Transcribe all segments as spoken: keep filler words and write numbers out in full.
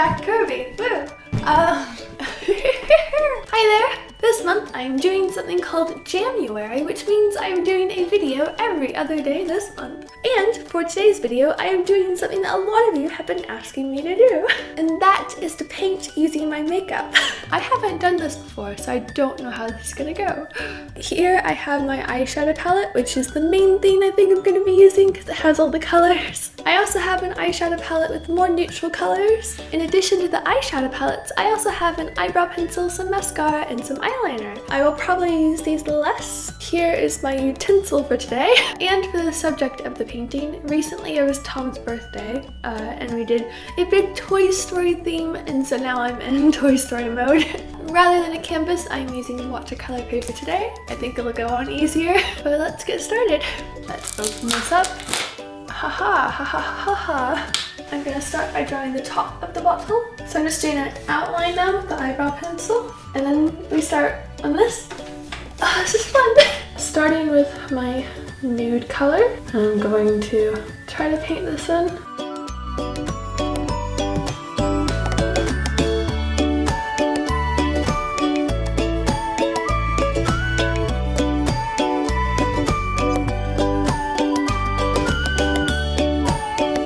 back to Kirby. Woo! Uh, Hi there! This month I'm doing something called January, which means I'm doing a video every other day this month. And for today's video, I am doing something that a lot of you have been asking me to do, and that is to paint using my makeup. I haven't done this before, so I don't know how this is gonna go. Here I have my eyeshadow palette, which is the main thing I think I'm gonna be using because it has all the colors. I also have an eyeshadow palette with more neutral colors. In addition to the eyeshadow palettes, I also have an eyebrow pencil, some mascara, and some eyeliner. I will probably use these less. Here is my utensil for today. And for the subject of the painting, recently it was Tom's birthday, uh, and we did a big Toy Story theme, and so now I'm in Toy Story mode. Rather than a canvas, I'm using watercolor paper today. I think it'll go on easier, but let's get started. Let's open this up. Ha ha ha ha ha ha. I'm gonna start by drawing the top of the bottle. So I'm just doing an outline now with the eyebrow pencil, and then we start on this. Oh, this is fun! Starting with my nude color, I'm going to try to paint this in.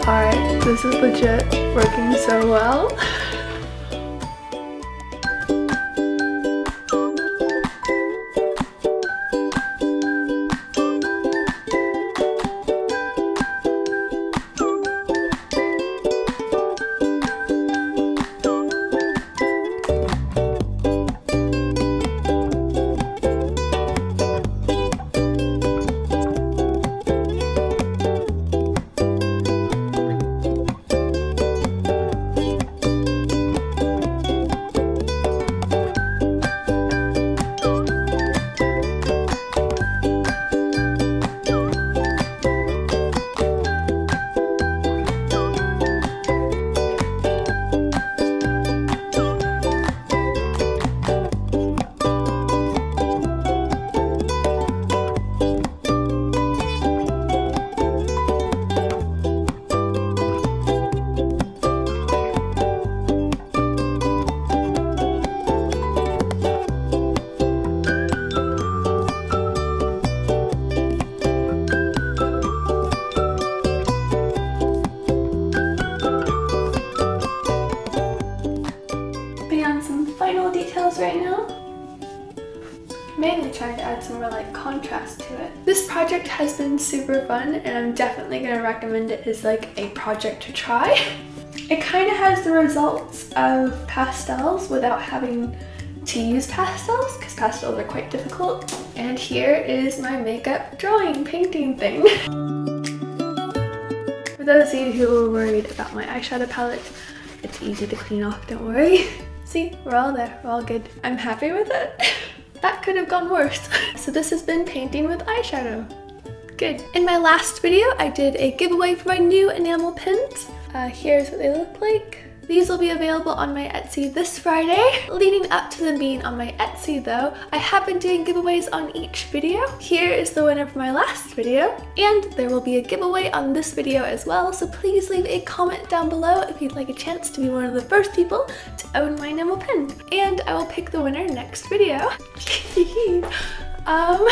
Alright, this is legit working so well. Right now, mainly trying to add some more like contrast to it. This project has been super fun, and I'm definitely gonna recommend it as like a project to try. It kind of has the results of pastels without having to use pastels, because pastels are quite difficult. And here is my makeup drawing painting thing. For those of you who were worried about my eyeshadow palette, it's easy to clean off, don't worry. See, we're all there, we're all good. I'm happy with it. That could have gone worse. So this has been painting with eyeshadow. Good. In my last video, I did a giveaway for my new enamel pins. Uh, here's what they look like. These will be available on my Etsy this Friday. Leading up to them being on my Etsy though, I have been doing giveaways on each video. Here is the winner for my last video, and there will be a giveaway on this video as well, so please leave a comment down below if you'd like a chance to be one of the first people to own my enamel pin. And I will pick the winner next video. Um,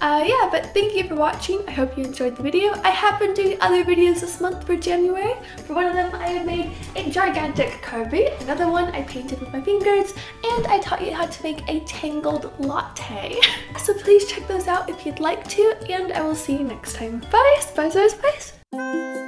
uh, yeah, but thank you for watching. I hope you enjoyed the video. I have been doing other videos this month for January. For one of them, I have made a gigantic Kirby. Another one, I painted with my fingers. And I taught you how to make a tangled latte. So please check those out if you'd like to. And I will see you next time. Bye! Spice, spice, spice!